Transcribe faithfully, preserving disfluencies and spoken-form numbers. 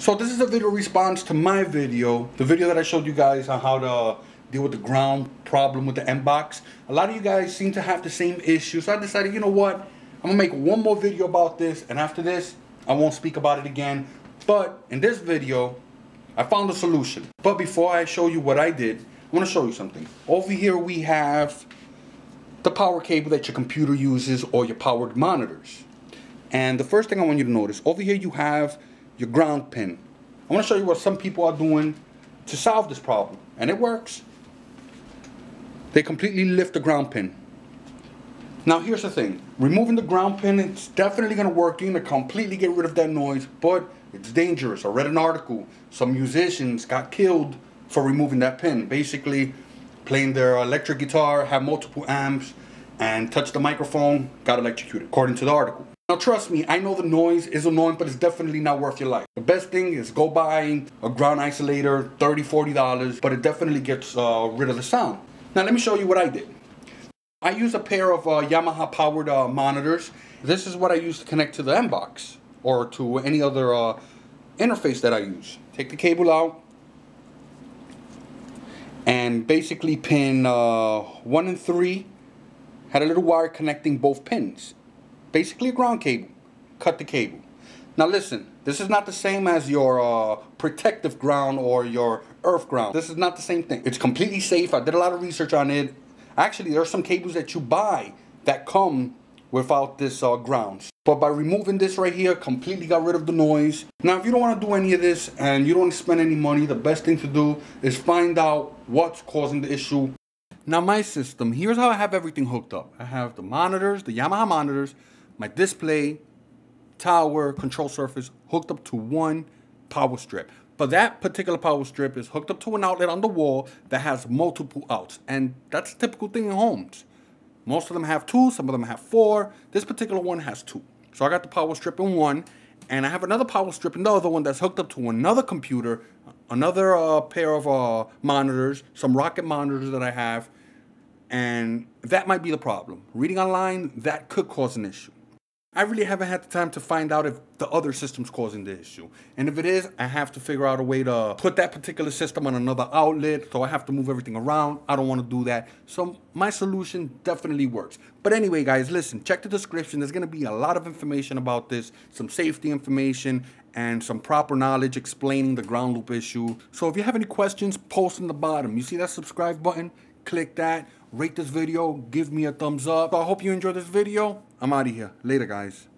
So this is a video response to my video, the video that I showed you guys on how to deal with the ground problem with the M box. A lot of you guys seem to have the same issue, so I decided, you know what, I'm gonna make one more video about this, and after this, I won't speak about it again. But in this video, I found a solution. But before I show you what I did, I wanna show you something. Over here we have the power cable that your computer uses or your powered monitors. And the first thing I want you to notice, over here you have your ground pin. I want to show you what some people are doing to solve this problem, and it works. They completely lift the ground pin. Now here's the thing, removing the ground pin, it's definitely gonna work. You're gonna completely get rid of that noise, but it's dangerous. I read an article, some musicians got killed for removing that pin. Basically playing their electric guitar, have multiple amps, and touched the microphone, got electrocuted, according to the article. Now trust me, I know the noise is annoying, but it's definitely not worth your life. The best thing is go buy a ground isolator, thirty dollars, forty dollars, but it definitely gets uh, rid of the sound. Now let me show you what I did. I use a pair of uh, Yamaha powered uh, monitors. This is what I use to connect to the M box or to any other uh, interface that I use. Take the cable out and basically pin uh, one and three had a little wire connecting both pins. Basically a ground cable. Cut the cable. Now listen, this is not the same as your uh, protective ground or your earth ground. This is not the same thing. It's completely safe. I did a lot of research on it. Actually, there are some cables that you buy that come without this uh, grounds. But by removing this right here, completely got rid of the noise. Now if you don't want to do any of this and you don't want to spend any money, the best thing to do is find out what's causing the issue. Now my system, here's how I have everything hooked up. I have the monitors, the Yamaha monitors, my display, tower, control surface hooked up to one power strip. But that particular power strip is hooked up to an outlet on the wall that has multiple outs. And that's a typical thing in homes. Most of them have two, some of them have four. This particular one has two. So I got the power strip in one, and I have another power strip in the other one that's hooked up to another computer, another uh, pair of uh, monitors, some rocket monitors that I have. And that might be the problem. Reading online, that could cause an issue. I really haven't had the time to find out if the other system's causing the issue. And if it is, I have to figure out a way to put that particular system on another outlet, so I have to move everything around. I don't want to do that. So my solution definitely works. But anyway, guys, listen, check the description. There's going to be a lot of information about this, some safety information, and some proper knowledge explaining the ground loop issue. So if you have any questions, post in the bottom. You see that subscribe button? Click that. Rate this video. Give me a thumbs up. So I hope you enjoyed this video. I'm out of here. Later, guys.